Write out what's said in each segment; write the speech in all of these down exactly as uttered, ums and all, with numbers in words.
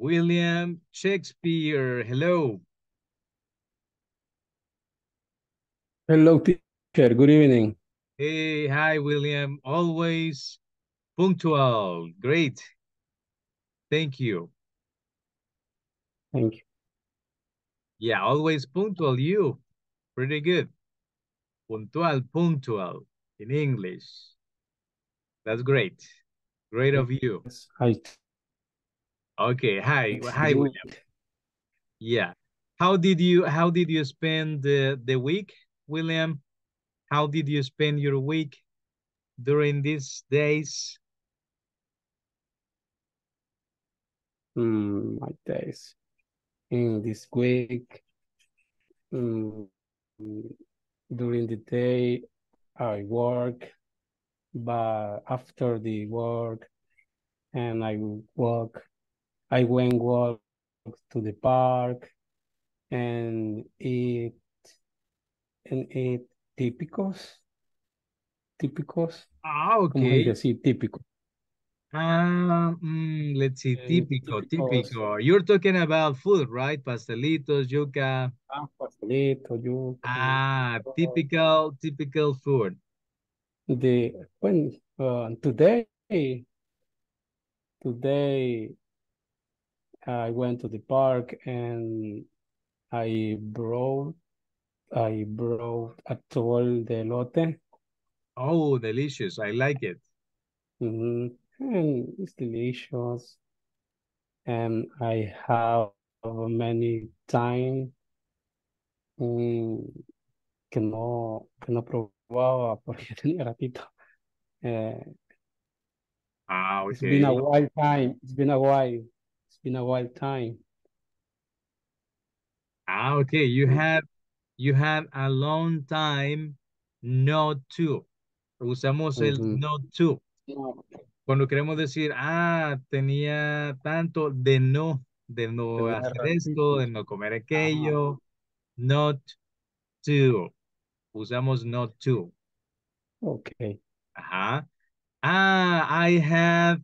William Shakespeare. Hello. Hello, teacher. Good evening. Hey, hi, William. Always punctual. Great. Thank you. Thank you. Yeah, always punctual, you. Pretty good. Puntual, punctual in English. That's great. Great of you. Hi. Okay, hi. Hi, William. Yeah. How did you how did you spend the, the week, William? How did you spend your week during these days? Mm, my days. In this week, um, during the day, I work, but after the work, and I walk, I went walk to the park and eat and eat típicos, típicos. Ah, okay. Típico. Um, mm, let's see, típico, típico. You're talking about food, right? Pastelitos, yuca. Ah, pastelito, yuca. Ah, typical, typical food. The when uh, today, today, I went to the park and I brought, I brought atole de elote. Oh, delicious! I like it. Mm-hmm. And it's delicious, and I have many time. Um, que no que no probaba por tenía ratito. Uh, ah, okay. It's been a while time. It's been a while. It's been a while time. Ah, okay. You have you have a long time not to. Usamos el mm-hmm. not to. No. Cuando queremos decir, ah, tenía tanto de no, de no hacer esto, de no comer aquello, ah. Not to. Usamos not to. Okay. Ajá. Ah, I have,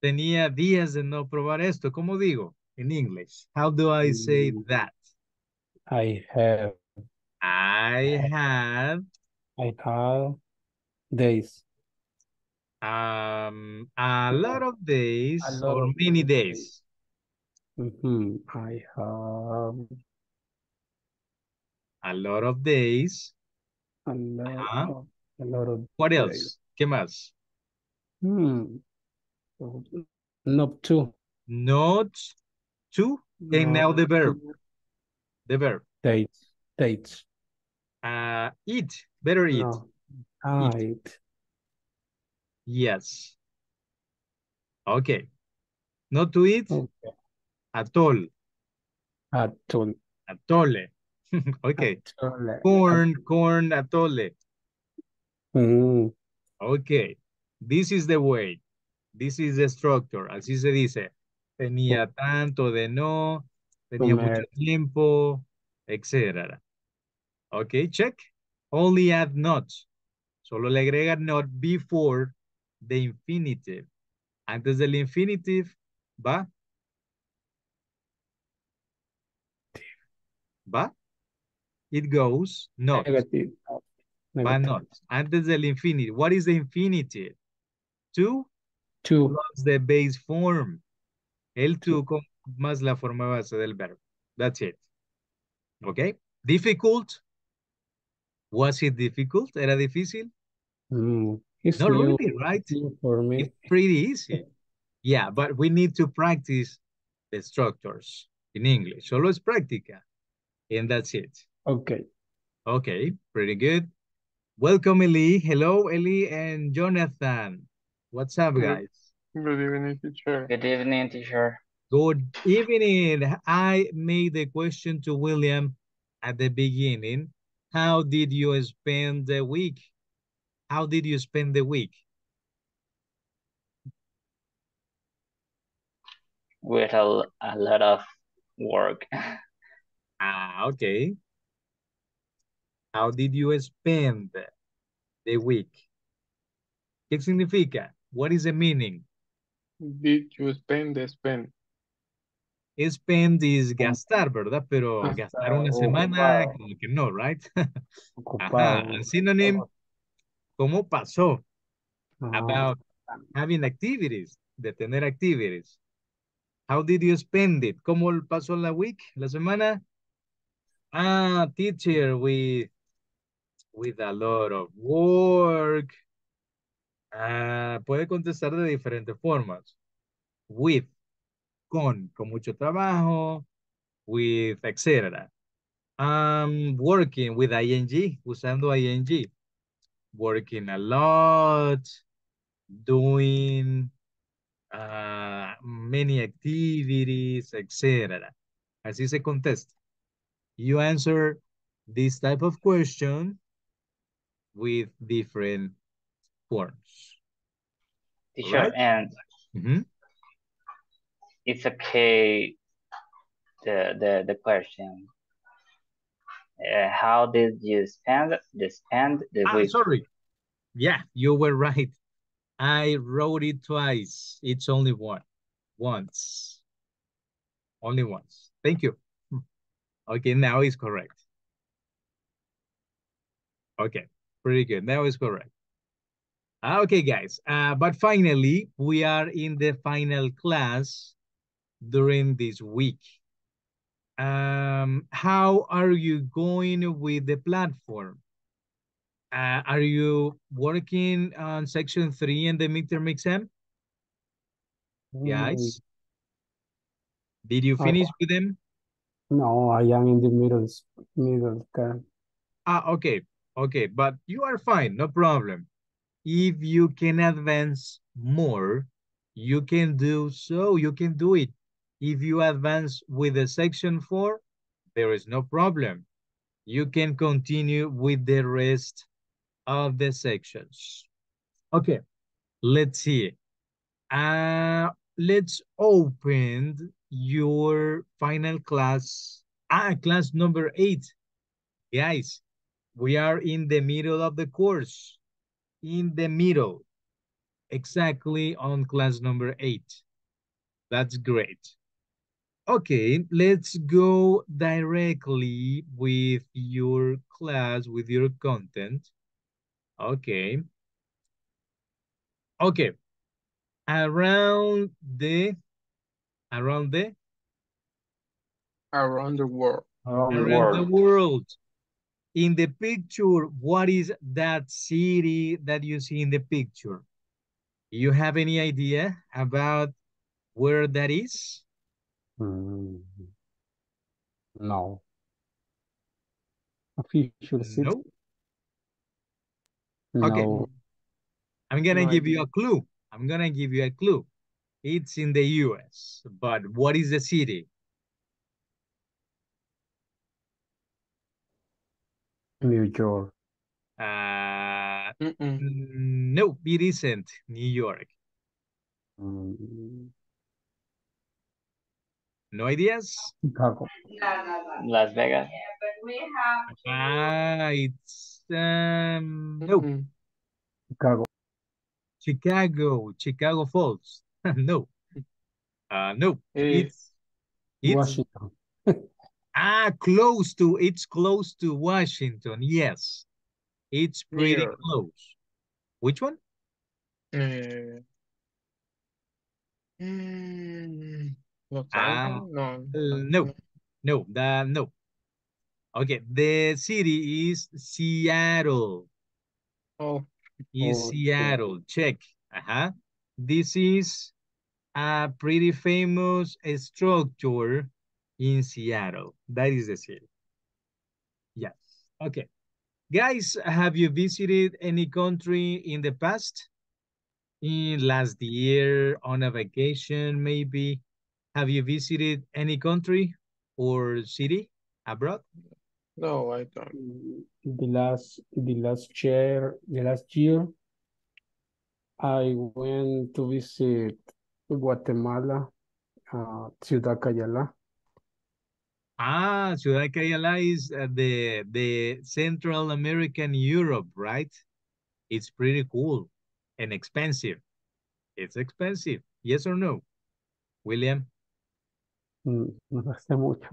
tenía días de no probar esto. ¿Cómo digo? En English. How do I say that? I have. I have. I have days. Um, a lot of days lot or of many days. days. Mm-hmm. I have a lot of days. A lot, uh-huh. of, a lot of what days. Else? ¿Qué más? Hmm. Not two. Not two. No. And now the verb. The verb. Dates. Dates. Uh, eat. Better eat. No. I eat. Eat. Yes. Okay. Not to eat? Okay. Atole. Atole. Atole. Okay. Atole. Corn, atole. corn, atole. Mm. Okay. This is the way. This is the structure. Así se dice. Tenía tanto de no, tenía Comer. mucho tiempo, etcétera. Okay, check. Only add not. Solo le agrega not before the infinitive. Antes del infinitive, ¿va? ¿Va? It goes not. Negative. Negative. Va not. Antes del infinitive. What is the infinitive? Two. Two. Plus the base form. El two, two más la forma base del verbo. That's it. Okay. Difficult. Was it difficult? ¿Era difícil? Mm, it's Not new, really, right? For me. It's pretty easy. Yeah, but we need to practice the structures in English. Solo es práctica. And that's it. Okay. Okay, pretty good. Welcome, Eli. Hello, Eli and Jonathan. What's up, guys? Good evening, teacher. Good evening, teacher. Good evening. I made the question to William at the beginning. How did you spend the week? How did you spend the week? With a, a lot of work. Ah, okay. How did you spend the week? ¿Qué significa? What is the meaning? Did you spend the spend? is pendis gastar, ¿verdad? Pero gastar, gastar una semana, ocupado. Como que no, right? Ajá. A synonym, ¿cómo pasó? Ah. About having activities, de tener activities. How did you spend it? ¿Cómo pasó la week, la semana? Ah, teacher, with, with a lot of work. Ah, puede contestar de diferentes formas. With, con, con mucho trabajo, with, etcétera. Um, working with ing, usando ing. Working a lot, doing uh, many activities, etcétera. Así se contesta. You answer this type of question with different forms. Teacher, right? And mm-hmm. It's okay, the, the, the question. Uh, how did you spend the spend the ah, week? Sorry. Yeah, you were right. I wrote it twice. It's only one. Once. Only once. Thank you. Okay, now it's correct. Okay, pretty good. Now it's correct. Okay, guys. Uh, but finally, we are in the final class during this week. Um, how are you going with the platform? Uh, are you working on section three in the midterm exam? Mm. Guys, did you finish okay. with them? No, I am in the middle, middle term. Ah, okay, okay, but you are fine, no problem. If you can advance more, you can do so, you can do it. If you advance with the section four, there is no problem. You can continue with the rest of the sections. Okay, let's see. Uh, let's open your final class. Ah, class number eight. Guys, we are in the middle of the course. In the middle, exactly on class number eight. That's great. Okay, let's go directly with your class, with your content. Okay. Okay. Around the, around the? Around the world. Around, around the, world. the world. In the picture, what is that city that you see in the picture? You have any idea about where that is? No. A future city. No. no. Okay. I'm gonna no give idea. you a clue. I'm gonna give you a clue. It's in the U S, but what is the city? New York. Uh, mm -mm. No, it isn't New York. Mm. No ideas? Chicago. Las Vegas. Yeah, but we have... Ah, it's... Um, no. Mm-hmm. Chicago. Chicago. Chicago Falls. no. Uh, no. It's... it's Washington. ah, close to... It's close to Washington. Yes. It's pretty Near. close. Which one? Mm. Mm. Um, no, no, no, the, no. Okay, the city is Seattle. Oh, is oh, Seattle. Okay. Check. Uh huh. This is a pretty famous structure in Seattle. That is the city. Yes. Okay, guys, have you visited any country in the past? In last year, on a vacation, maybe. Have you visited any country or city abroad? No, I don't. The last, the last year, the last year, I went to visit Guatemala, uh, Ciudad Cayala. Ah, Ciudad Cayala is uh, the the Central American Europe, right? It's pretty cool and expensive. It's expensive. Yes or no, William? No gasté mucho.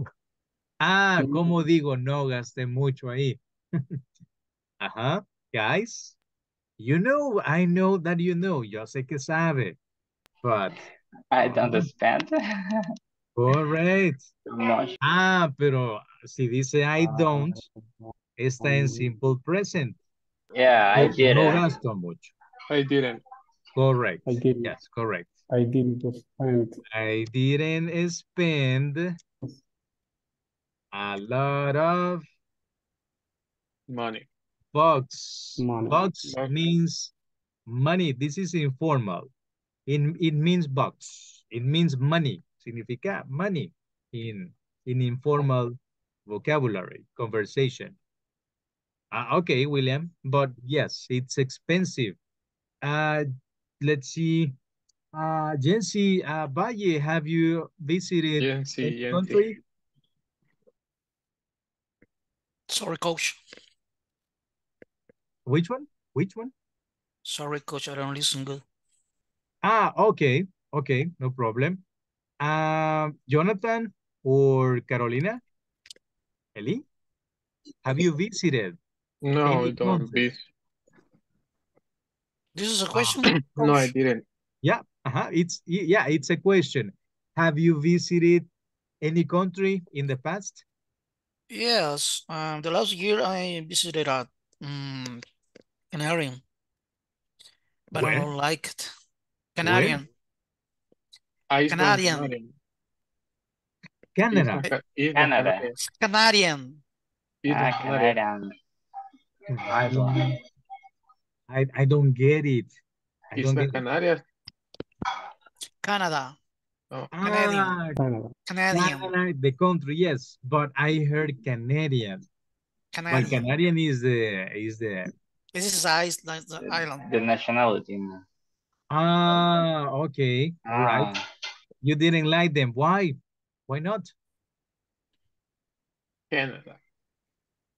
Ah, ¿cómo digo? No gasté mucho ahí. Ajá, guys. You know, I know that you know. Yo sé que sabe. But... I don't understand. Correct. Right. Ah, pero si dice I don't, está en simple present. Yeah, I didn't. No gasto mucho. I didn't. Correct. I didn't. Yes, correct. I didn't spend. I didn't spend a lot of money. Bucks. Money. Bucks money. Means money. This is informal. It, it means bucks. It means money. Significa money in, in informal vocabulary, conversation. Uh, okay, William, but yes, it's expensive. Uh, let's see. Uh, Jency uh, Valle, have you visited Jency, the country? Jency. Sorry, coach. Which one? Which one? Sorry, coach, I don't listen good. Ah, okay. Okay, no problem. Uh, Jonathan or Carolina? Ellie? Have you visited? No, I don't visit. This is a question? No, I didn't. Yeah, uh-huh. It's yeah, it's a question. Have you visited any country in the past? Yes, um, the last year I visited a um, Canarian, but where? I don't like it. Canarian. Canarian. Canada. Canada. Canarian. Ah, Canadian. Canadian. I, I don't get it. I don't get Canarias. Canada. Oh. Canadian. Ah, Canada. Canadian. Canada, the country, yes, but I heard Canadian. Canadian. But Canadian is the is the. This is Iceland, the island. The nationality. Ah, okay, ah. All right. You didn't like them. Why? Why not? Canada.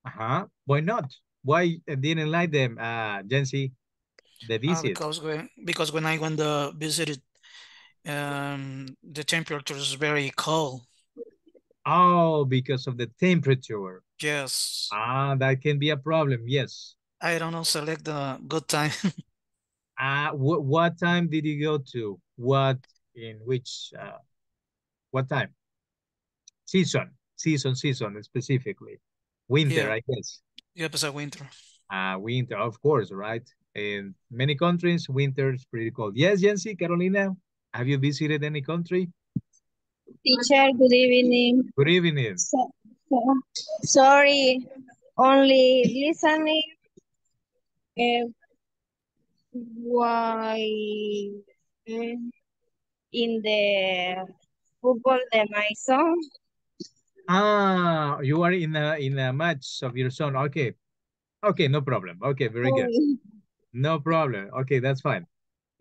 Uh-huh. Why not? Why didn't like them, uh, Jency? The visit. Uh, because when because when I went to visit, um, the temperature is very cold. Oh, because of the temperature. Yes. Ah, that can be a problem. Yes. I don't know. Select the good time. uh wh what time did you go to? What in which? Uh, what time? Season, season, season specifically. Winter, yeah. I guess. Yep, it's a winter. Ah, uh, winter, of course, right? In many countries, winter is pretty cold. Yes, Jency, Carolina, have you visited any country? Teacher, good evening. Good evening. So, so, sorry, only listening. Uh, why in the football, the my son? Ah, you are in a in a match of your son. Okay, okay, no problem. Okay, very good. No problem. Okay, that's fine,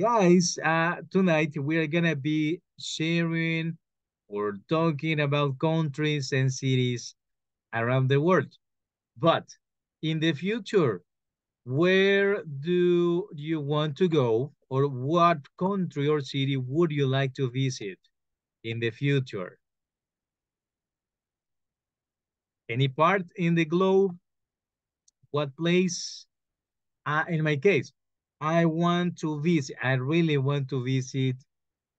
guys. Uh, tonight we are gonna be sharing or talking about countries and cities around the world. But in the future, where do you want to go, or what country or city would you like to visit in the future? Any part in the globe? What place? Uh, in my case, I want to visit, I really want to visit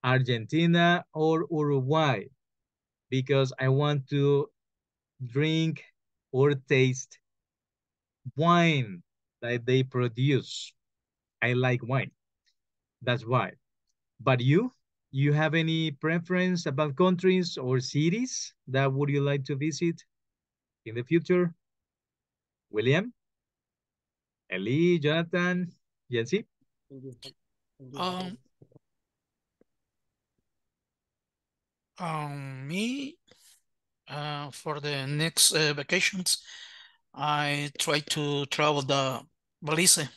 Argentina or Uruguay because I want to drink or taste wine that they produce. I like wine, that's why. But you, you have any preference about countries or cities that would you like to visit in the future? William, Ellie, Jonathan, Jency? Um, um, me, uh, for the next uh, vacations, I try to travel the Belize.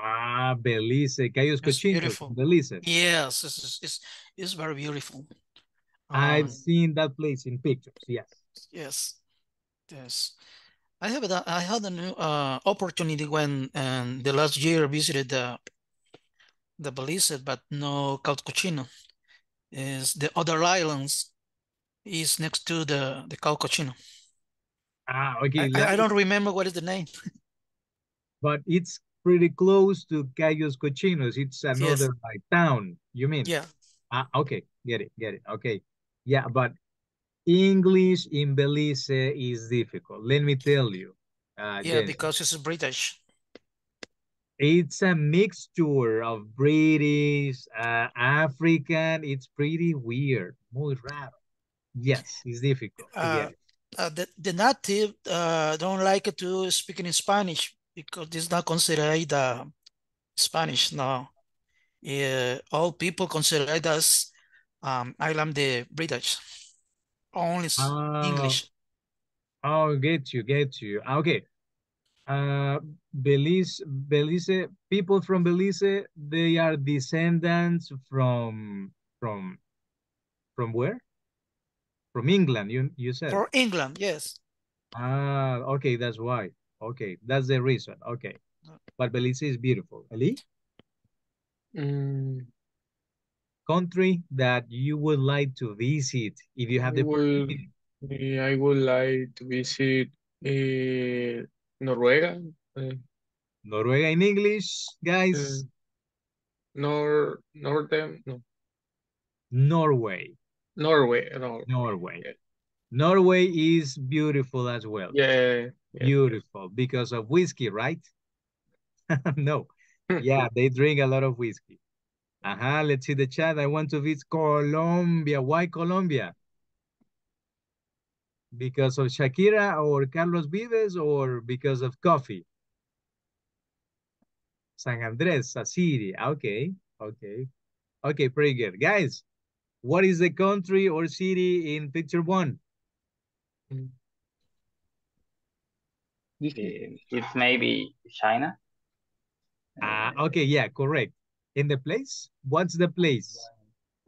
Ah, Belize, Cayos Cochinos, Belize. Yes, it's, it's, it's very beautiful. Um, I've seen that place in pictures, yes. Yes. Yes, I have. A, I had a new uh, opportunity when um, the last year visited the the Belize, but no Cayos Cochinos. Is the other islands is next to the, the Cayos Cochinos. Ah, okay. I, I don't remember what is the name. But it's pretty close to Cayos Cochinos. It's another yes. like, town, you mean? Yeah. Ah, okay, get it, get it, okay. Yeah, but English in Belize is difficult, let me tell you. Uh, yeah, Jenny. Because it's British. It's a mixture of British, uh, African. It's pretty weird. Muy raro. Yes, it's difficult. Uh, it. uh, the, the native uh, don't like to speak in Spanish because it's not considered uh, Spanish now. Uh, all people consider it as um, Island the British. Only uh, English. Oh, get you, get you. Okay. Uh, Belize, Belize, people from Belize, they are descendants from, from, from where? From England, you, you said? From England, yes. Ah, okay, that's why. Okay, that's the reason, okay. But Belize is beautiful. Ali? Mm. Country that you would like to visit if you have I the will, opportunity. I would like to visit uh, Norway. Uh, Norway in English, guys. Uh, nor northern no. Norway. Norway. Norway. Norway. Yeah. Norway is beautiful as well. Yeah. yeah. Beautiful because of whiskey, right? No. Yeah, they drink a lot of whiskey. Aha, uh-huh, let's see the chat. I want to visit Colombia. Why Colombia? Because of Shakira or Carlos Vives or because of coffee? San Andres, Sassiri. Okay, okay. Okay, pretty good. Guys, what is the country or city in picture one? It's maybe China. Ah, uh, okay, yeah, correct. In the place? What's the place?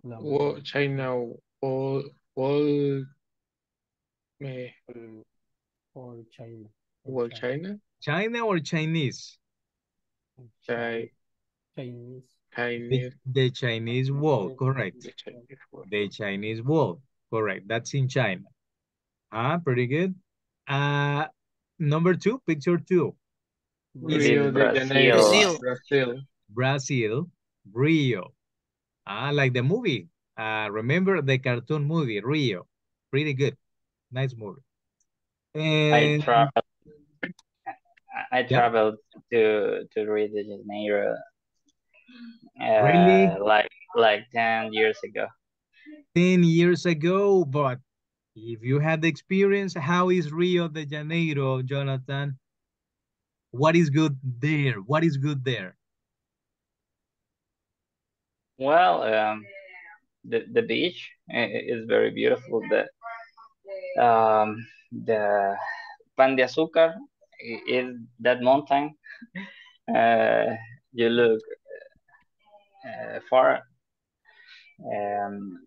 Well, China, all, all... Me. Or China. Or China? China or Chinese? Chi Chinese. Chinese. The, the Chinese wall, correct. The Chinese wall. The Chinese wall, correct. That's in China. Ah, pretty good. Uh, number two, picture two. Rio de Janeiro. Brazil. Brazil. Brazil. Rio. Ah, like the movie. Uh, remember the cartoon movie, Rio. Pretty good. Nice movie. And I traveled. I traveled yeah. to to Rio de Janeiro. Uh, really? Like like ten years ago. Ten years ago, but if you had the experience, how is Rio de Janeiro, Jonathan? What is good there? What is good there? Well, um, the the beach is very beautiful. The Um, the Pan de Azúcar is that mountain. Uh, you look uh, far, um,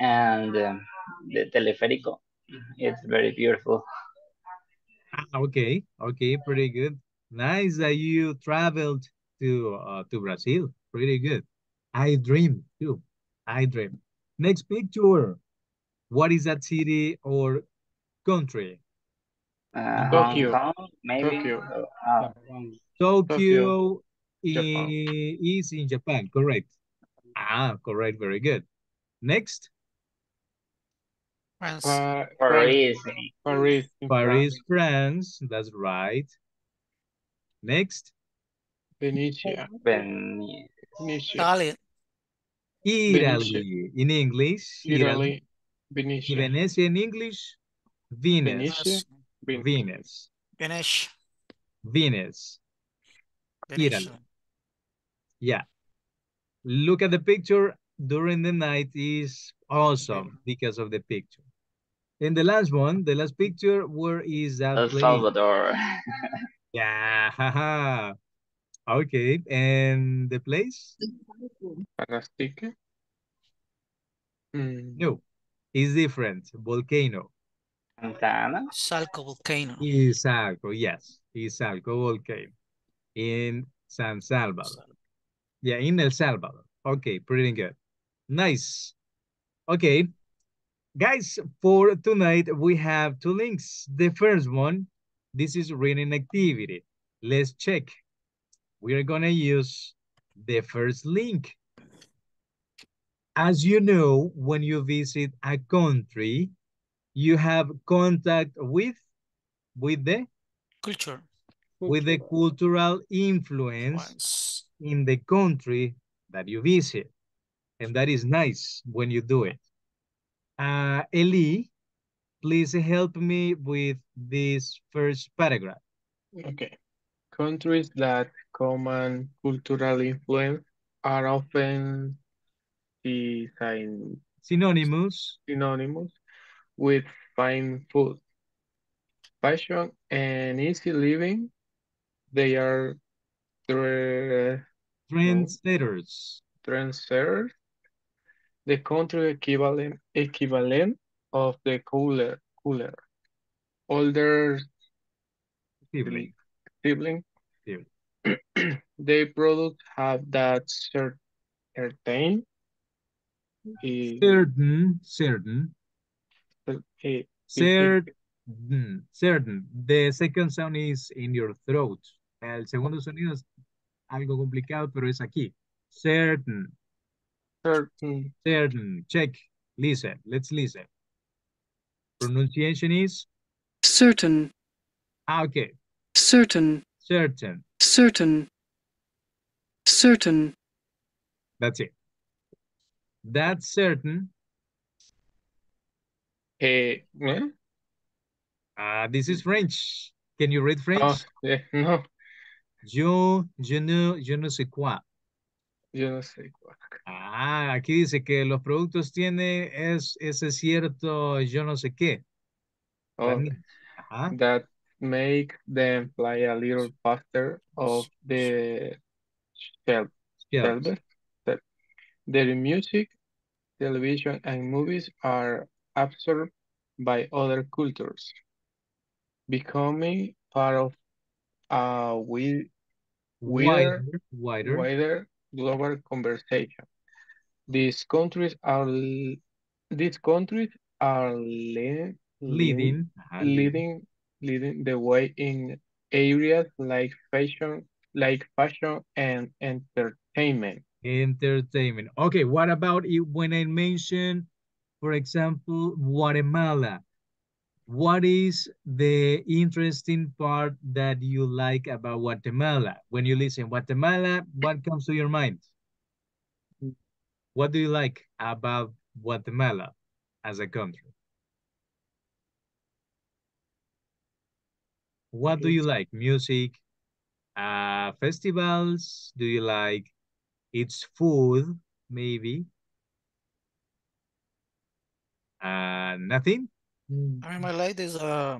and um, the teleférico. It's very beautiful. Okay, okay, pretty good. Nice that you traveled to uh, to Brazil. Pretty good. I dream too. I dream. Next picture. What is that city or country? Uh, Tokyo. Hong Kong, maybe. Tokyo. Uh, Tokyo, Tokyo is, is in Japan, correct. Ah, correct, very good. Next. France. Uh, Paris. Paris. Paris, France. France, that's right. Next. Venetia. Venetia. Italy. Italy, in English. Italy. Italy. Venice. Venice in English, Venice. Venice. Venice. Venice. Italy. Yeah. Look at the picture during the night is awesome because of the picture. And the last one, the last picture, where is that El place? Salvador. Yeah. Okay. And the place? Anastique? Mm. No. Is different. Volcano. Izalco volcano. Izalco, yes. Izalco volcano. In San Salvador. Yeah, in El Salvador. Okay, pretty good. Nice. Okay. Guys, for tonight, we have two links. The first one, this is reading activity. Let's check. We're gonna use the first link. As you know, when you visit a country, you have contact with, with the culture, with the cultural influence in the country that you visit. And that is nice when you do it. Uh, Eli, please help me with this first paragraph. Okay. Countries that common cultural influence are often design, synonymous. synonymous with fine food, fashion, and easy living. They are trendsetters. Trendsetters. The country equivalent equivalent of the cooler cooler. Older sibling. Sibling. sibling. They products have that certain certain certain certain certain certain. The second sound is in your throat. El segundo sonido es algo complicado, pero es aquí. Certain. Certain. Certain. Check. Listen. Let's listen. Pronunciation is? Certain. Okay. Certain. Certain. Certain. Certain. That's it. That's certain. Hey, yeah? Uh, this is French. Can you read French? Oh, yeah, no. Je, je, ne, je ne sais quoi. Yo no sé cuál. Ah, aquí dice que los productos tienen es, ese cierto yo no sé qué. Oh, ajá. That make them fly a little faster off the shelf. Yes. Their music, television, and movies are absorbed by other cultures, becoming part of a wider, wider, wider, wider global conversation. These countries are these countries are leading leading leading leading the way in areas like fashion, like fashion and entertainment. Entertainment. Okay, what about it when I mention, for example, Guatemala? What is the interesting part that you like about Guatemala? When you listen Guatemala, what comes to your mind? What do you like about Guatemala as a country? What do you like? Music, uh, festivals? Do you like its food, maybe? Uh, nothing? I mean, my life is uh,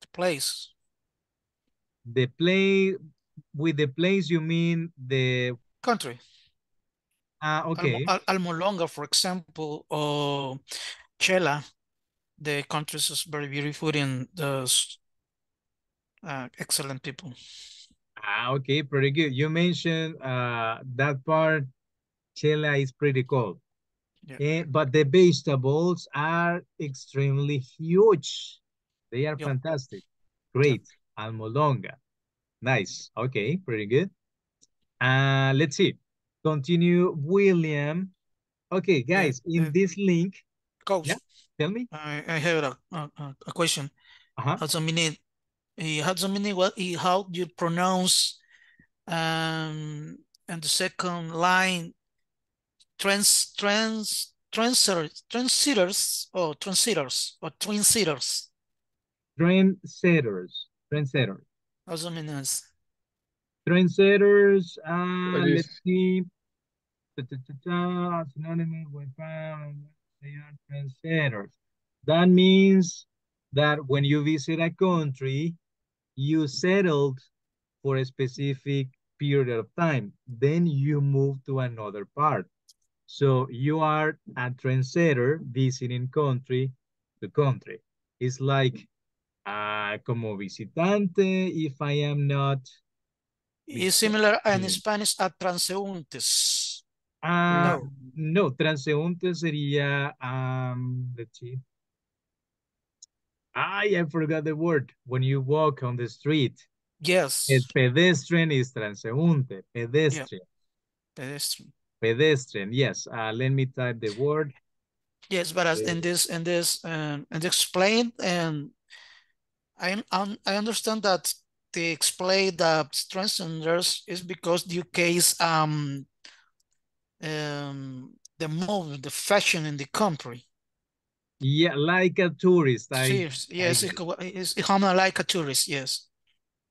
the place. The play, with the place you mean the country. Ah, uh, okay. Al Al Almolonga, for example, or Chela. The country is very beautiful and the uh, excellent people. Ah, okay, pretty good. You mentioned uh, that part, Chela is pretty cold. Yeah. Uh, but the vegetables are extremely huge. They are yep. fantastic. Great. Yep. Almolonga. Nice. Okay, pretty good. Uh, let's see. Continue, William. Okay, guys, uh, in uh, this link. Coach, yeah, tell me. I, I have a, a, a question. Uh-huh. How so many, how so many, what, how do you pronounce um, and the second line? Trans, trans, transers, translators, or translators, or translators. Trendsetters, trendsetters. How do you mean this? Trendsetters, uh, let's see. Da, da, da, da, synonyms we found, they are trendsetters. That means that when you visit a country, you settled for a specific period of time. Then you move to another part. So you are a trendsetter visiting country to country. It's like uh, como visitante if I am not. It's similar in Spanish a transeúntes. Uh, no. no, transeúnte sería, um, let's see. I, I forgot the word. When you walk on the street. Yes. El pedestrian is transeúnte. Pedestrian. Yeah. Pedestrian. Pedestrian. Yes. Uh, let me type the word. Yes, but as in this, in this, um, and explain, and I, I, I understand that they explain that transgenders is because the U K's um, um, the mode, the fashion in the country. Yeah, like a tourist. I, yes, yes, I, it's, it's like a tourist. Yes.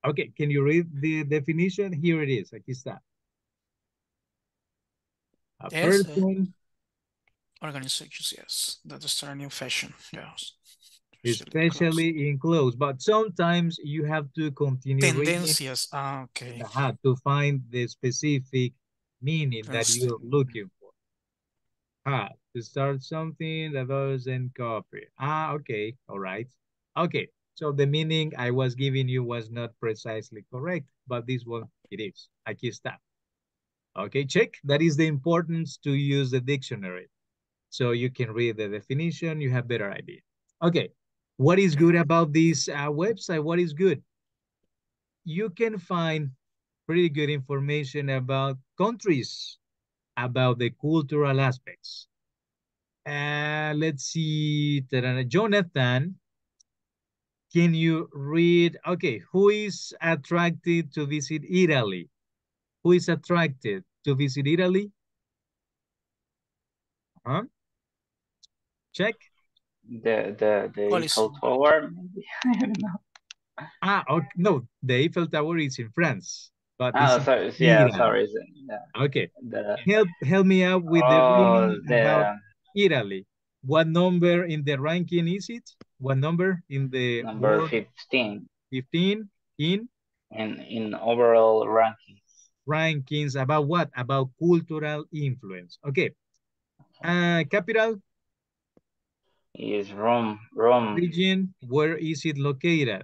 Okay, can you read the definition? Here it is. Aquí está. A yes, person. Uh, Organizations, yes, that is starting fashion, yes. Especially, Especially clothes. in clothes, but sometimes you have to continue Tendencias. Ah, okay. Uh-huh, to find the specific meaning that you're looking for. Ah, to start something that doesn't cooperate. Ah, okay, all right. Okay, so the meaning I was giving you was not precisely correct, but this one it is. Aquí está. Okay, check. That is the importance to use the dictionary. So you can read the definition, you have better idea. Okay, what is good about this uh, website? What is good? You can find pretty good information about countries, about the cultural aspects. Uh, let's see, Jonathan, can you read? Okay, who is attracted to visit Italy? Who is attracted to visit Italy? Huh? Check the the, the Eiffel Tower. I don't know. Ah, okay. No, the Eiffel Tower is in France, but oh, sorry. Yeah, sorry. Yeah. Okay, the... help help me out with oh, the, the about Italy. What number in the ranking is it? What number in the number fifteen? Fifteen in in in overall rankings. Rankings about what? About cultural influence. Okay, uh, capital. Is Rome, Rome. Region, where is it located?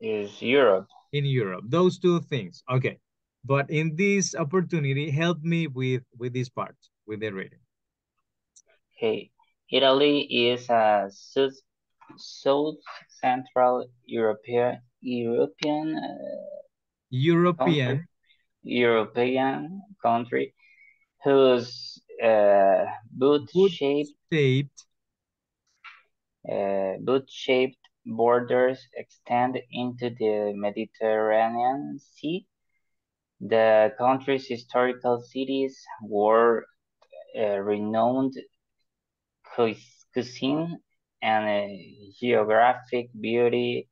Is Europe. In Europe, those two things, okay. But in this opportunity, help me with, with this part, with the reading. Okay, Italy is a South, South Central European, European, uh, European. Country, European country whose uh, boot-shaped shaped Uh, boot-shaped borders extend into the Mediterranean Sea. The country's historical cities were uh, renowned cuisine and uh, geographic beauty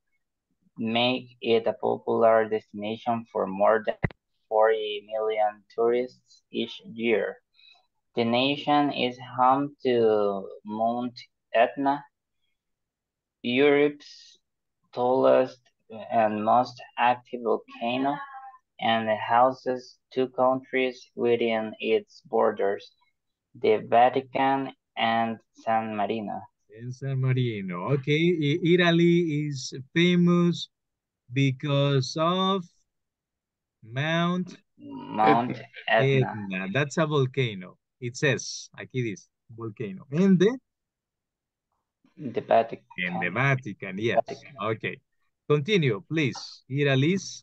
make it a popular destination for more than forty million tourists each year. The nation is home to Mount Etna, Europe's tallest and most active volcano, and houses two countries within its borders, the Vatican and San Marino. In San Marino, okay. Italy is famous because of Mount, Mount Etna. Etna. That's a volcano. It says, aquí dice, volcano. And the The Vatican. In the Vatican, yes. Vatican. Okay. Continue, please. Italy's.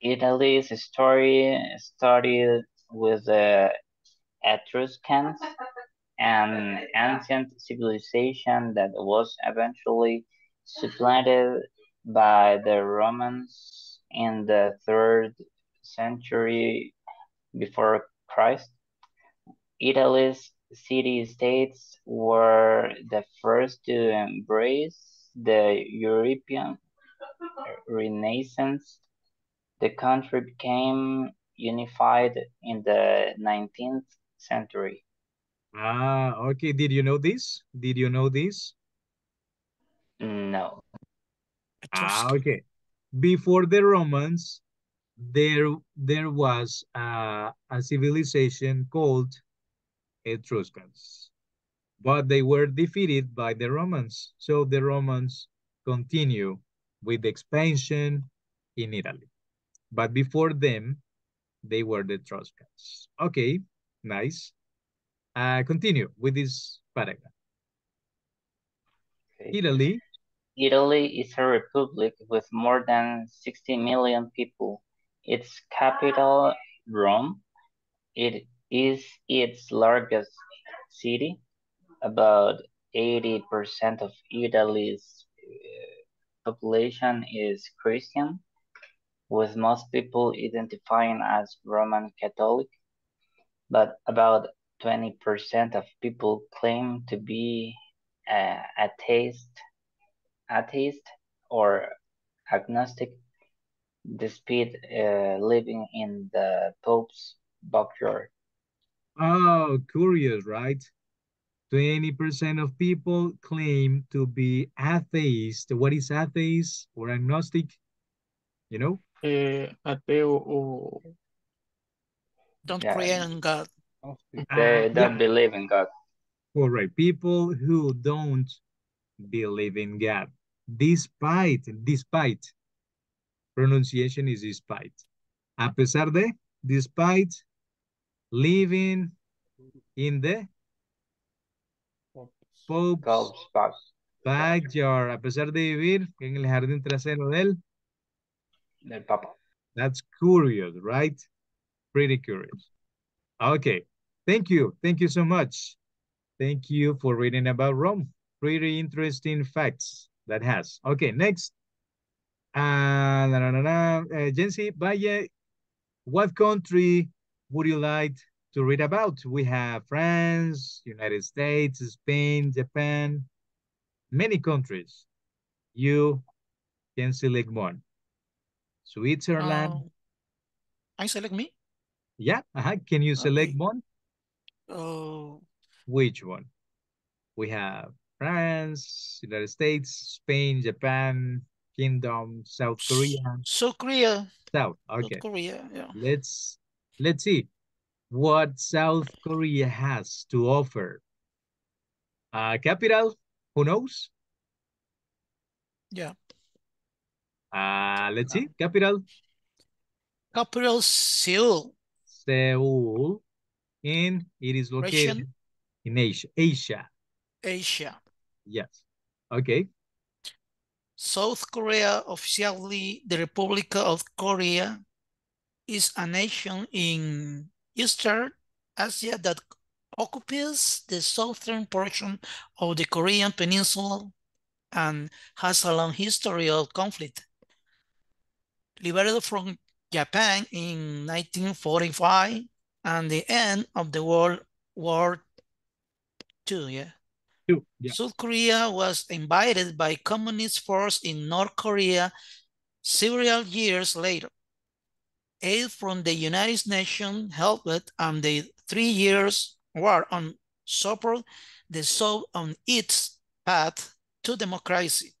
Italy's story started with the Etruscans, an ancient civilization that was eventually supplanted by the Romans in the third century before Christ. Italy's city-states were the first to embrace the European Renaissance. The country became unified in the nineteenth century. Ah, okay. Did you know this? Did you know this? No. Ah, okay. Before the Romans, there, there was uh, a civilization called Etruscans, but they were defeated by the Romans. So the Romans continue with the expansion in Italy. But before them, they were the Etruscans. Okay, Nice. Uh, continue with this paragraph. Okay. Italy. Italy is a republic with more than sixty million people. Its capital, Rome, it is its largest city. About eighty percent of Italy's uh, population is Christian, with most people identifying as Roman Catholic, but about twenty percent of people claim to be uh, atheist, atheist or agnostic, despite uh, living in the Pope's backyard. Oh, curious, right? twenty percent of people claim to be atheist. What is atheist or agnostic? You know? Uh, ateo or... Don't yeah. Pray in God. They uh, don't yeah. believe in God. All right. People who don't believe in God. Despite, despite. Pronunciation is despite. A pesar de, despite living in the Pope's Pope. Backyard. A pesar de vivir en el jardín trasero del... del Papa. That's curious, right? Pretty curious. Okay. Thank you. Thank you so much. Thank you for reading about Rome. Pretty interesting facts that has. Okay, next. Uh, na, na, na, na. Uh, Jency, Valle, what country would you like to read about? We have France, United States, Spain, Japan, many countries. You can select one. Switzerland. Uh, I select me? Yeah. Uh-huh. Can you select okay. one? Oh. Which one? We have France, United States, Spain, Japan, Kingdom, South Korea. South Korea. South. Okay. South Korea. Yeah. Let's let's see what South Korea has to offer. Uh, capital. Who knows? Yeah. Uh, let's see. Capital. Capital Seoul. Seoul. And it is located Russian. In Asia. Asia. Asia. Yes. Okay. South Korea, officially the Republic of Korea, is a nation in Eastern Asia that occupies the southern portion of the Korean Peninsula and has a long history of conflict. Liberated from Japan in nineteen forty-five and the end of the World War Two, yeah. Two, yeah. South Korea was invaded by communist force in North Korea several years later. Aid from the United Nations helped, and the three years war on support the South on its path to democracy.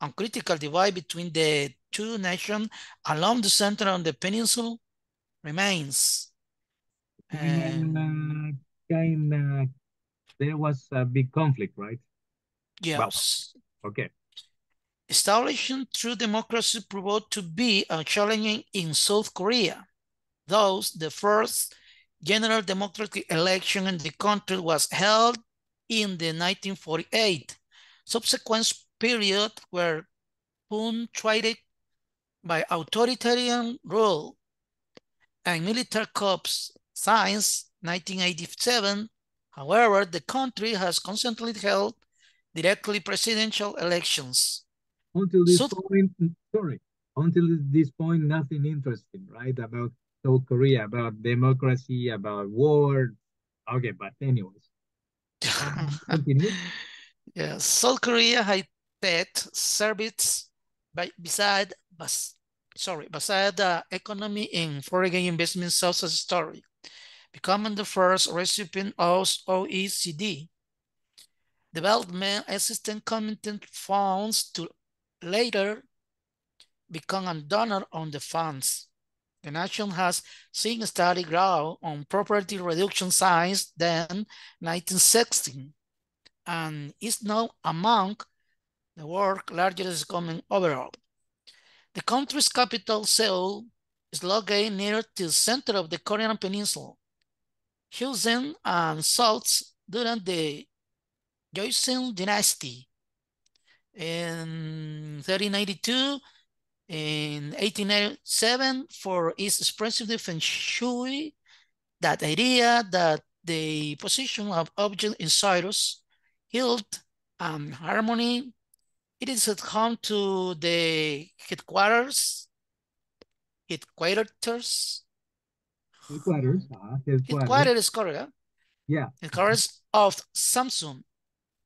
A critical divide between the two nations along the center of the peninsula remains. Um, China, there was a big conflict, right? Yes. Wow. Okay. Establishing true democracy proved to be a challenge in South Korea. Thus, the first general democratic election in the country was held in the nineteen forty-eight. Subsequent period were punctuated by authoritarian rule and military coups since nineteen eighty-seven. However, the country has constantly held directly presidential elections. Until this South... point, sorry, until this point, nothing interesting, right? About South Korea, about democracy, about war. Okay, but anyways. Continue. Yes, South Korea has had service by, beside, bas, sorry, beside the economy in foreign investment success story, becoming the first recipient of O E C D development assistance committee funds to later become a donor on the funds. The nation has seen steady growth on poverty reduction since then nineteen sixty, and is now among the world's largest economy overall. The country's capital, Seoul, is located near the center of the Korean Peninsula. Using um, salts during the Joseon dynasty in thirteen ninety-two and eighteen ninety-seven for its expressive Feng Shui, that idea that the position of objects in Cyrus held um, harmony. It is at home to the headquarters, headquarters, Headquarters, uh, headquarters. Headquarters is correct. Yeah. Headquarters of Samsung,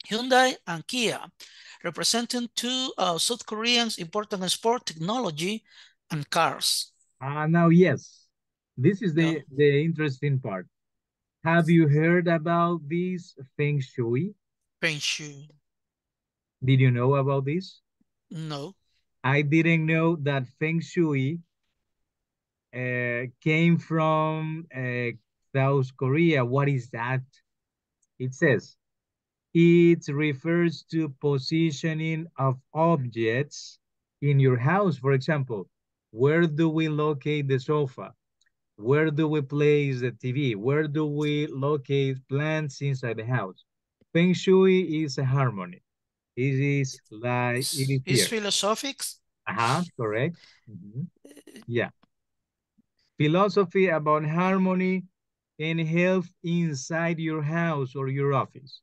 Hyundai, and Kia, representing two uh, South Koreans important in sport, technology, and cars. Ah, uh, now yes, this is the yeah. the interesting part. Have you heard about this Feng Shui? Feng Shui. Did you know about this? No. I didn't know that Feng Shui Uh, came from uh, South Korea. What is that? It says, it refers to positioning of objects in your house. For example, where do we locate the sofa? Where do we place the T V? Where do we locate plants inside the house? Feng Shui is a harmony. It is like... It is it's philosophic. Uh-huh, correct. Mm-hmm. Yeah. Philosophy about harmony and health inside your house or your office,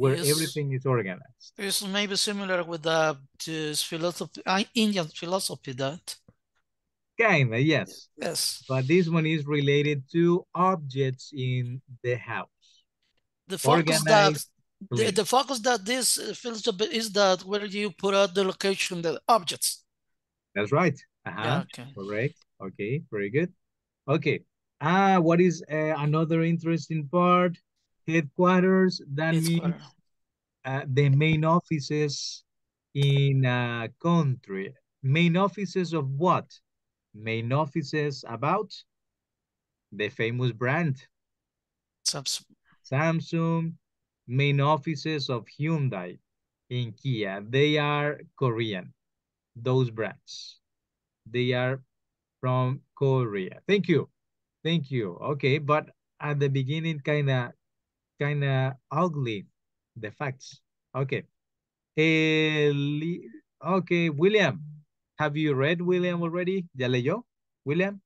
where it's, everything is organized. It's maybe similar with the philosophy, Indian philosophy, that. Kinda, yes. Yes. But this one is related to objects in the house. The focus organized that the, the focus that this philosophy is that where you put out the location, the objects. That's right. Uh-huh. Yeah, okay. Correct. Okay. Very good. Okay. Ah, what is uh, another interesting part? Headquarters. That means uh, the main offices in a country. Main offices of what? Main offices about the famous brand Samsung. Samsung. Main offices of Hyundai in Kia. They are Korean. Those brands. They are from Korea. Thank you. Thank you. Okay, but at the beginning, kind of kind of ugly, the facts. Okay. Okay, William. Have you read William already? ¿Ya leyó? William?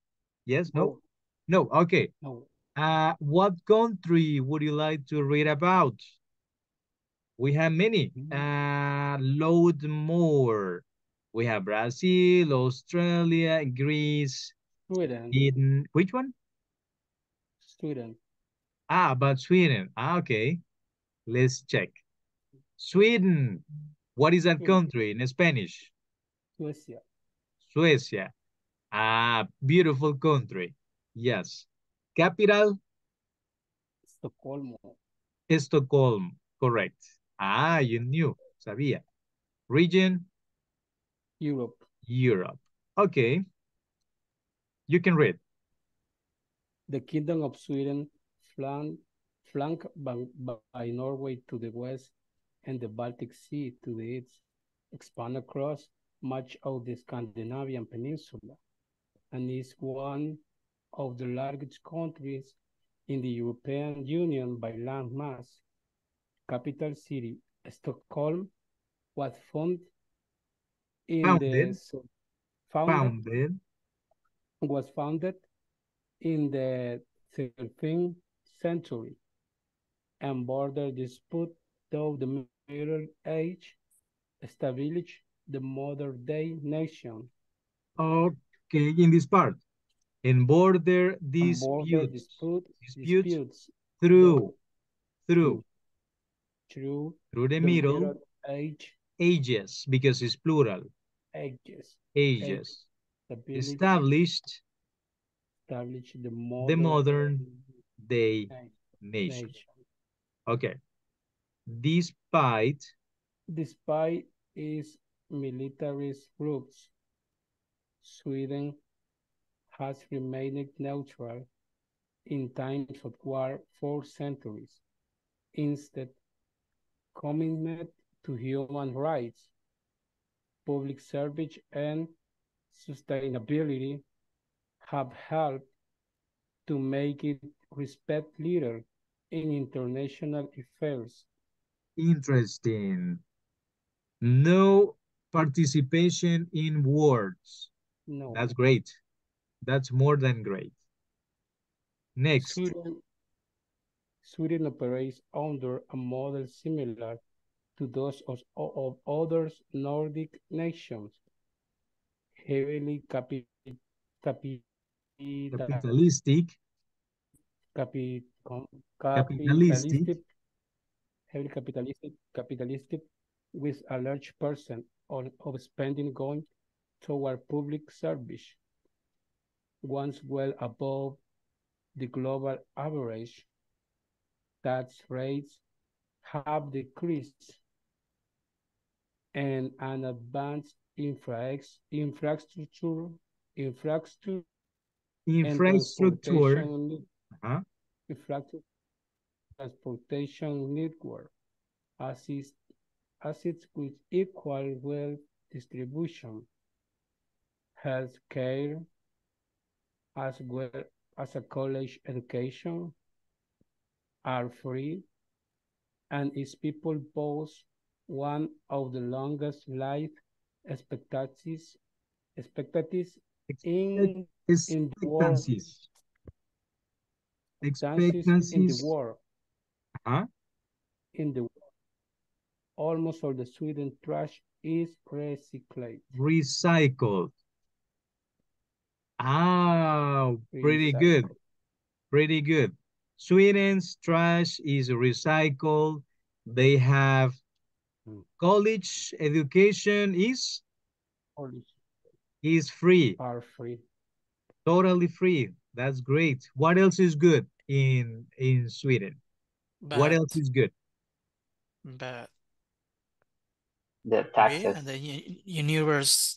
Yes? No? No. Okay. No. Uh, what country would you like to read about? We have many. Uh, load more. We have Brazil, Australia, Greece. Sweden. Eden. Which one? Sweden. Ah, but Sweden. Ah, okay. Let's check. Sweden. What is that Sweden. country in Spanish? Suecia. Suecia. Ah, beautiful country. Yes. Capital? Stockholm. Stockholm. Correct. Ah, you knew. Sabía. Region? Europe. Europe. Okay. You can read. The Kingdom of Sweden, flanked, flanked by, by Norway to the west and the Baltic Sea to the east, expand across much of the Scandinavian peninsula and is one of the largest countries in the European Union by land mass. Capital city, Stockholm, was founded In founded, the, so founded, founded, was founded in the thirteenth century and border dispute though the Middle Age established the modern day nation. Okay, in this part, in border disputes, border dispute, disputes, disputes through, through, through, through the, the middle, middle age, ages, because it's plural. Ages. Ages. Ages. Established. Established the modern, the modern day nation. nation. Okay. Despite. Despite its militarist groups, Sweden has remained neutral in times of war for centuries. Instead, committed to human rights, public service, and sustainability have helped to make it respect leader in international affairs. Interesting. No participation in wars. No. That's great. That's more than great. Next. Sweden, Sweden operates under a model similar to those of, of other Nordic nations, heavily capi, capi, capitalistic, capi, capitalistic, capitalistic, heavily capitalistic, capitalistic, with a large percent of, of spending going toward public service, once well above the global average. Tax rates have decreased, and an advanced infra infrastructure, infrastructure, infrastructure, and uh-huh. infrastructure, transportation network assist assets with equal wealth distribution, health care, as well as a college education, are free, and its people boast one of the longest life expectancies expectancies in, in the world. Expectancies in the world. Uh-huh. In the world. Almost all the Sweden trash is recycled. Recycled. Ah, pretty recycled. good. Pretty good. Sweden's trash is recycled. They have college education is college. is free. Are free. Totally free. That's great. What else is good in in Sweden? But, what else is good? But the taxes. Yeah, the universe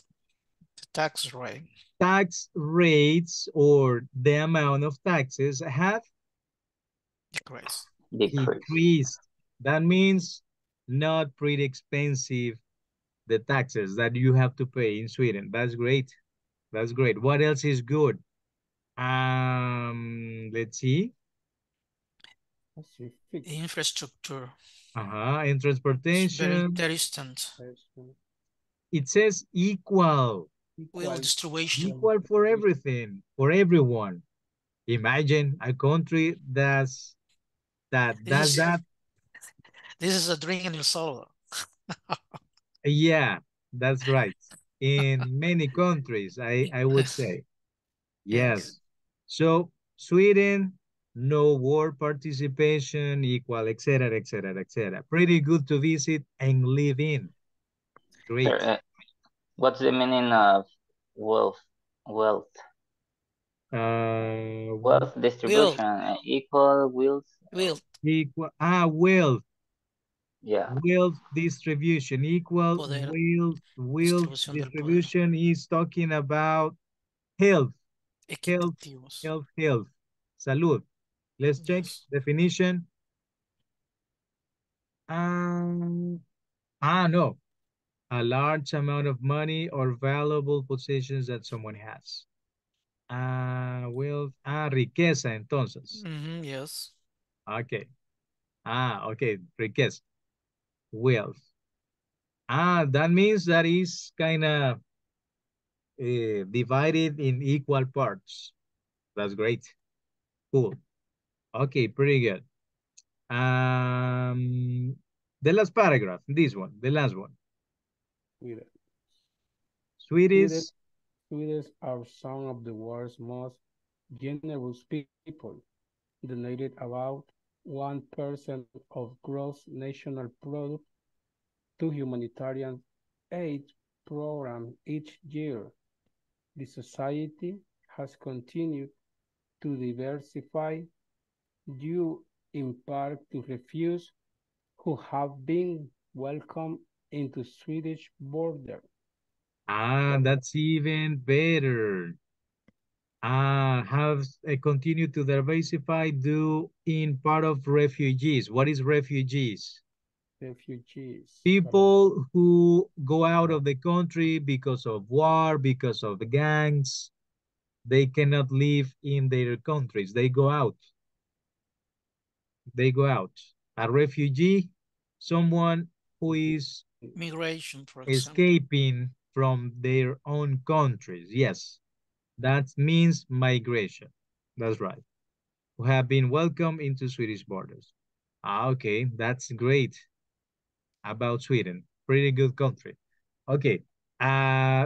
tax rate. Tax rates, or the amount of taxes, have Decrease. Decrease. Decreased. That means not pretty expensive, the taxes that you have to pay in Sweden. That's great. That's great. What else is good? Um, let's see. Infrastructure. Uh-huh. And transportation. It's very interesting. It says equal. Equal distribution. Equal for everything, for everyone. Imagine a country that's that does that. This is a drink in El Salvador. Yeah, that's right. In many countries, I, I would say. Yes. So Sweden, no war participation, equal, et cetera, et cetera, et cetera. Pretty good to visit and live in. Great. Uh, what's the meaning of wealth? Wealth. Uh, wealth distribution, will. equal wealth. Will. Equal, ah, wealth. Yeah. Wealth distribution, equal poder. wealth. Wealth distribution, distribution is talking about health. Health, health, health. Salud. Let's yes. check definition. Um, ah, no. A large amount of money or valuable possessions that someone has. Ah, uh, wealth, ah, riqueza, entonces. Mm-hmm, yes. Okay. Ah, okay, riqueza. Wealth. Ah, that means that is kind of uh, divided in equal parts. That's great. Cool. Okay, pretty good. Um, the last paragraph, this one, the last one. Swedish. Swedish. Swedes are some of the world's most generous people. Donated about one percent of gross national product to humanitarian aid programs each year. The society has continued to diversify due in part to refugees who have been welcomed into Swedish border. Ah, that's even better. Ah, have uh, continued to diversify due in part of refugees. What is refugees? Refugees. People who go out of the country because of war, because of the gangs. They cannot live in their countries. They go out. they go out. A refugee, someone who is migration, for escaping example. From their own countries. Yes, that means migration. That's right. Who have been welcomed into Swedish borders. Ah, okay, that's great about Sweden. Pretty good country. Okay. Uh,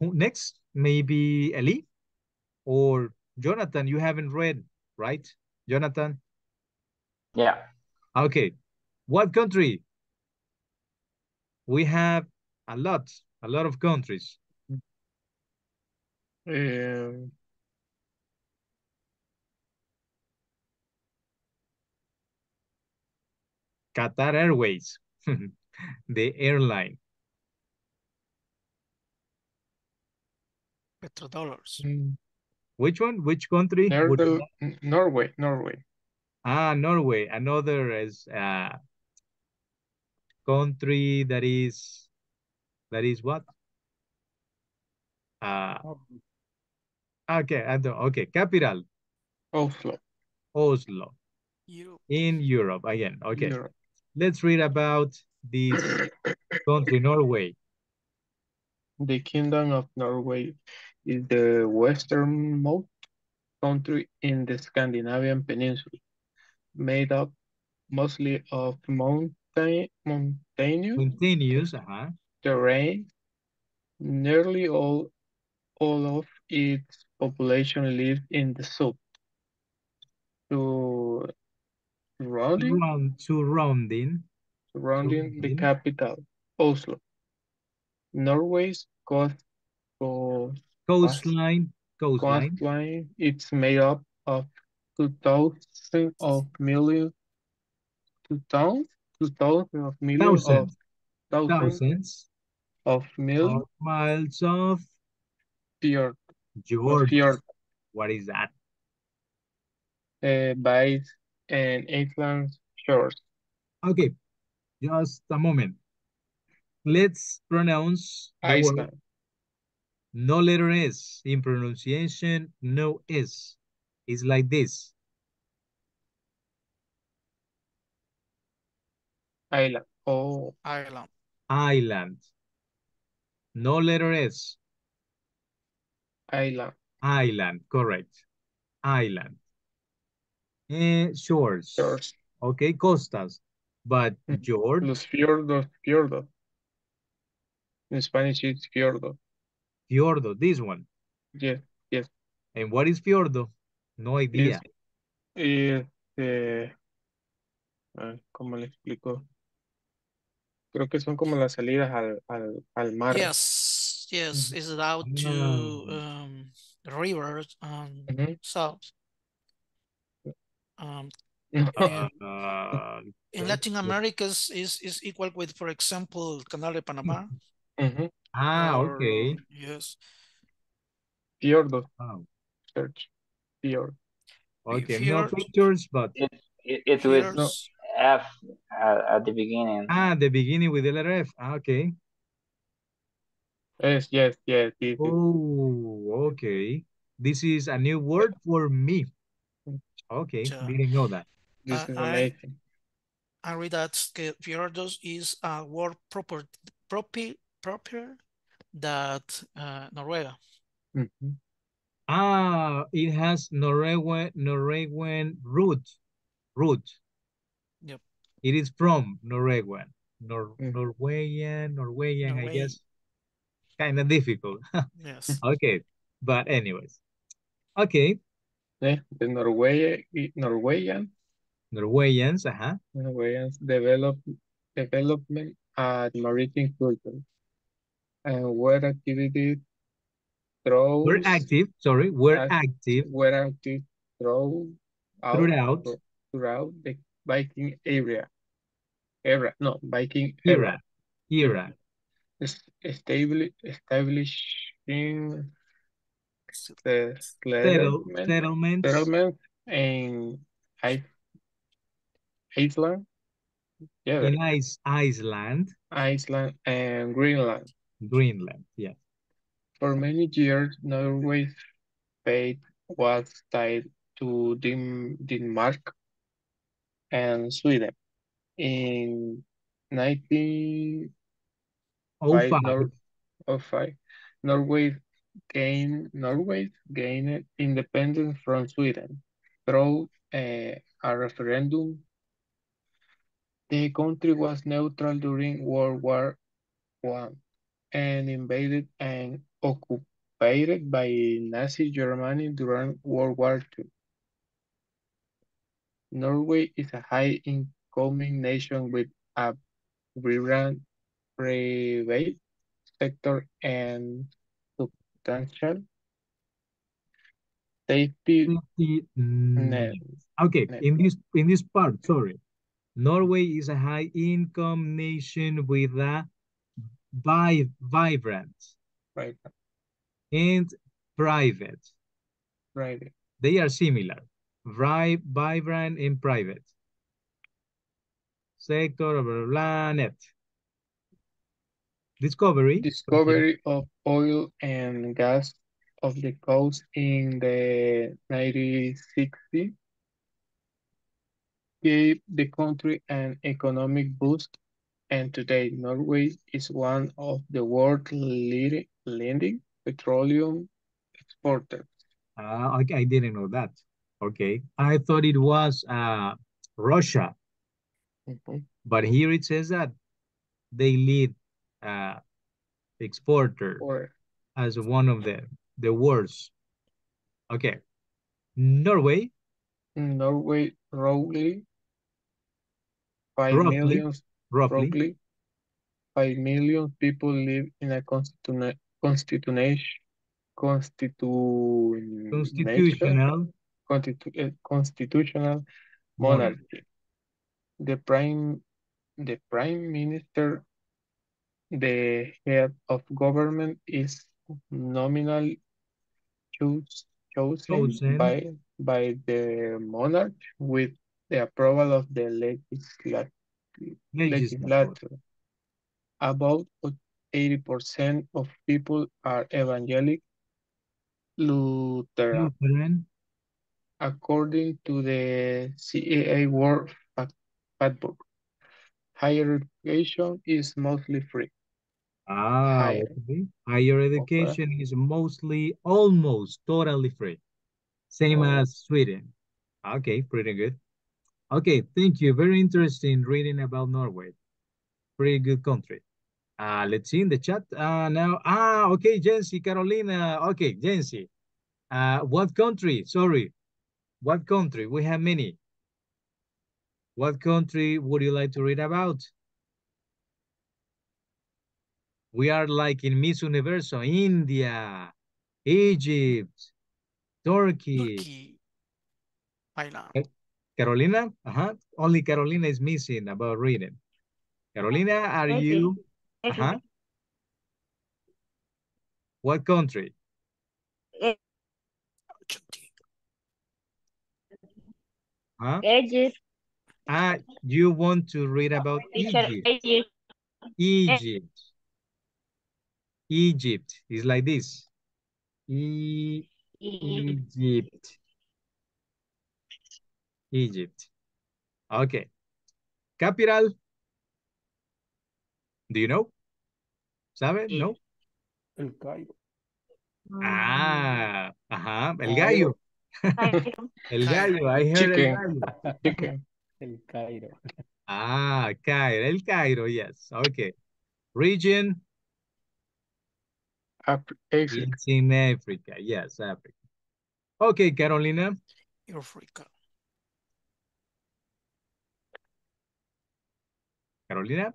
next, maybe Eli or Jonathan. You haven't read, right, Jonathan? Yeah. Okay. What country? We have a lot, a lot of countries. Um, Qatar Airways, the airline. Petrodollars. Mm. Which one? Which country? Norway, Norway, Norway. Ah, Norway. Another is uh, country that is, that is what? Uh, okay, I don't, okay, capital. Oslo. Oslo. Europe. In Europe, again, okay. Europe. Let's read about this country, Norway. The Kingdom of Norway is the westernmost country in the Scandinavian peninsula, made up mostly of mountain, mountainous, mountainous uh-huh. terrain. Nearly all, all of its population lives in the south. To surrounding, Round, surrounding, surrounding surrounding the capital, Oslo. Norway's coast, coast, coastline, coastline. coastline it's made up of two thousand of million two thousand two thousand of millions thousands. of thousands, thousands of million of miles of fjord. Fjord. Fjord. What is that? Uh, by and Iceland shores. Okay, just a moment. Let's pronounce Iceland. No letter S in pronunciation. No S. It's like this. Island. Oh, Ireland. Island. No letter S. Island. Island. Correct. Island. Uh, shores. Shores. Okay, costas. But fjord. Los fjordos. Fjordo. In Spanish, it's fiordo. Fiordo, this one? Yes, yes. And what is fiordo? No idea. Este, eh, eh, ¿cómo le explico? Creo que son como las salidas al, al, al mar. Yes, yes. It's out to um, rivers and mm-hmm. south. Um, uh, uh, in Latin America, is, is equal with, for example, Canal de Panamá. Mm-hmm. Ah, or, okay. Yes. Fjord. Oh. Search. Fjord. Okay, Fjord. No pictures, but... It, it, it was no. F at, at the beginning. Ah, the beginning with the letter F. Ah, okay. Yes, yes, yes. It, oh, okay. This is a new word for me. Okay, yeah. Didn't know that. This uh, is amazing. I, I read that Fjordos is a word proper... Proper, proper that uh, Norway. Mm-hmm. Ah, it has Norwegian, Norwegian root, root. Yep. It is from Norwegian, Nor mm. Norwegian, Norwegian. Norway. I guess kind of difficult. Yes. Okay, but anyways, okay. Yeah, the Norway, Norwegian, Norwegians, uh huh. Norwegians develop development. At maritime culture, and were activities through we're active. Sorry, we're act, active. We're active through throughout out, throughout the Viking area era. No, Viking era era. Establi establishing the settlement settlements, settlements in Iceland. Yeah, in Ice, Iceland. Iceland and Greenland. Greenland, yeah. For many years, Norway's fate was tied to Denmark and Sweden. In nineteen oh five, Nor oh five, Norway gained Norway gained independence from Sweden through uh, a referendum. The country was neutral during World War One and invaded and occupied by Nazi Germany during World War Two. Norway is a high-incoming nation with a vibrant private sector and substantial safety. Net. Okay, net. in this in this part, sorry. Norway is a high-income nation with a vi vibrant right. and private. Private. They are similar. Vi vibrant and private. Sector, blah, blah, blah, net. Discovery. Discovery okay. of oil and gas off the coast in the nineteen sixties. Gave the country an economic boost, and today Norway is one of the world's leading, leading petroleum exporters. Uh, okay, I didn't know that. Okay, I thought it was uh, Russia, mm-hmm. but here it says that they lead uh, exporter or... as one of the the worst. Okay, Norway. Norway roughly five roughly, million roughly. roughly five million people live in a constitu constitution constitu constitutional constitu constitutional monarchy. The prime the prime minister, the head of government, is nominally choose, chosen, chosen by by the monarch with the approval of the legislature. legislature. About eighty percent of people are evangelical Lutheran. Lutheran. According to the C A A World Factbook, higher education is mostly free. Ah, higher, okay. higher education okay. is mostly, almost totally free. Same oh. as Sweden. Okay, pretty good. Okay, thank you. Very interesting reading about Norway. Pretty good country. Uh, let's see in the chat uh, now. Ah, okay, Jency, Carolina. Okay, Jency. Uh, what country? Sorry. What country? We have many. What country would you like to read about? We are like in Miss Universo, India, Egypt, Turkey. Turkey. Ireland. Carolina? Uh-huh. Only Carolina is missing about reading. Carolina, are okay. you? Uh-huh. Okay. What country? Huh? Egypt. Ah, you want to read about Egypt. Egypt. Egypt. Egypt is like this. E Egypt. Egypt. Okay. Capital. Do you know? ¿Sabe? No. El Cayo. Ah, ajá. El Gallo. El Gallo. I heard Chicken. El Gallo. Chicken. El Cairo. Ah, Cairo. El Cairo, yes. Okay. Region. Africa. It's in Africa. Yes, Africa. Okay, Carolina. Africa. Carolina?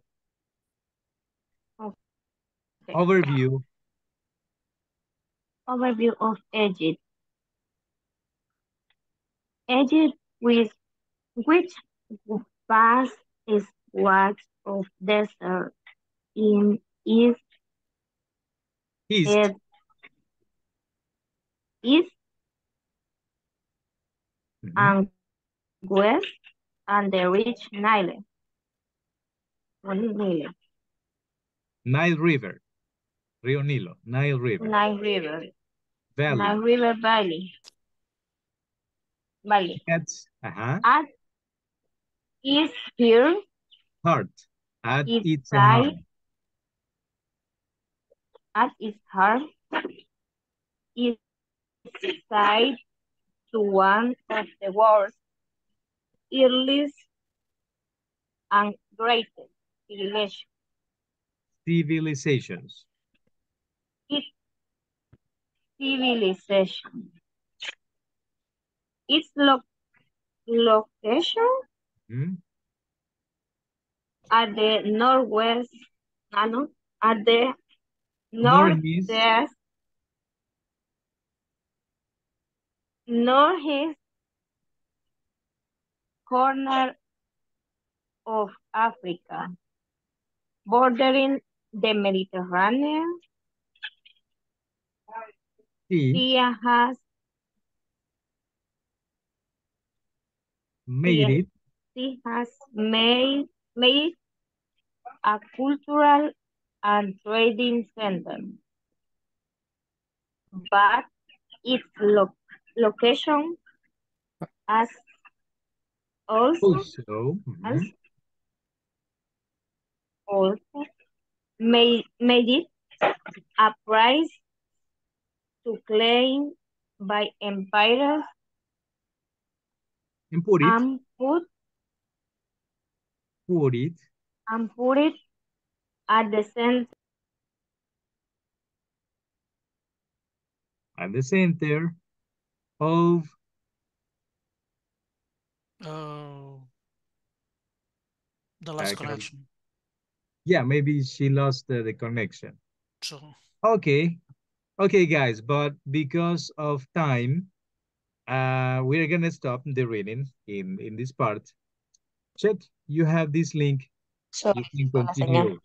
Okay. Overview. Overview of Egypt. Egypt, with which vast is wax of desert in east, east, east mm-hmm. and west, and the rich Nile. Nile. Nile River, Rio Nilo, Nile River. Nile River. Valley. Nile River Valley. Valley. That's, uh-huh. At Is here heart at is its heart. At its heart is tied to one of the world's earliest and greatest civilizations. Civilizations. It, civilization. Its lo location mm-hmm. at the northwest, uh, no, at the northeast, northeast, northeast corner of Africa, bordering the Mediterranean. Kia has made it. She has made made a cultural and trading center, but its lo location as also also, as also made made it a prize to claim by empires and put it and put, put it and put it at the center at the center of oh the last uh, connection. Yeah, maybe she lost uh, the connection. Sure. Okay. Okay, guys, but because of time, uh, we're going to stop the reading in, in this part. Chet, you have this link. Sure. You can continue.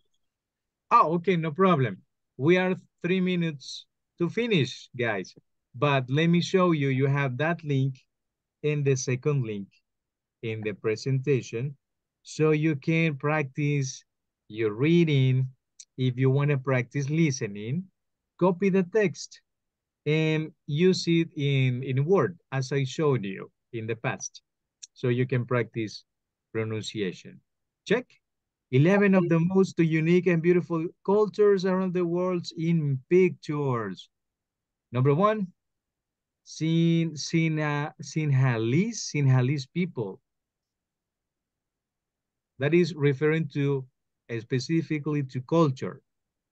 Oh, okay, no problem. We are three minutes to finish, guys. But let me show you, you have that link and the second link in the presentation. So you can practice your reading. If you want to practice listening, copy the text and use it in, in Word, as I showed you in the past. So you can practice pronunciation. Check. eleven of the most unique and beautiful cultures around the world in pictures. Number one, Sin, Sina, Sinhalese, Sinhalese people. That is referring to, specifically to culture,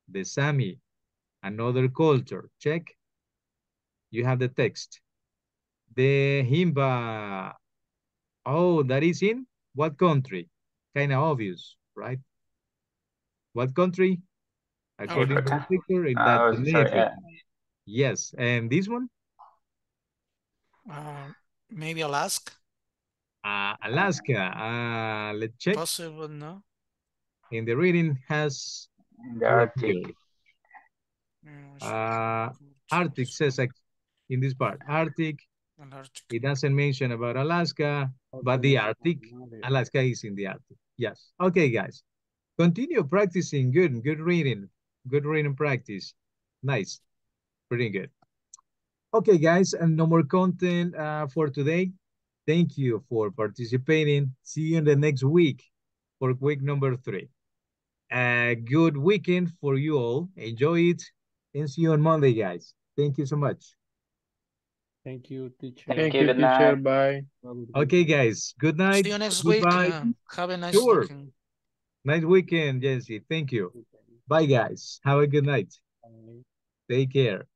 the Sami. Another culture, check. You have the text. The Himba. Oh, that is in what country? Kind of obvious, right? What country? According Africa. To the picture, it, that's oh, sorry, yeah. Yes, and this one? Uh, maybe Alaska. Uh, Alaska. Uh, let's check. Possible, no? In the reading has the Arctic. Uh, Arctic says like in this part, Arctic, Arctic. It doesn't mention about Alaska, but the Arctic, Alaska is in the Arctic. Yes. Okay, guys, continue practicing. Good, good reading, good reading practice. Nice, pretty good. Okay, guys, and no more content uh, for today. Thank you for participating. See you in the next week for week number three. A good weekend for you all. Enjoy it. And see you on Monday, guys. Thank you so much. Thank you, teacher. Thank, Thank you, teacher. Bye. Okay, guys. Good night. See you next Goodbye. Week. Have a nice sure. weekend. Nice weekend, Jency. Thank you. Bye, guys. Have a good night. Bye. Take care.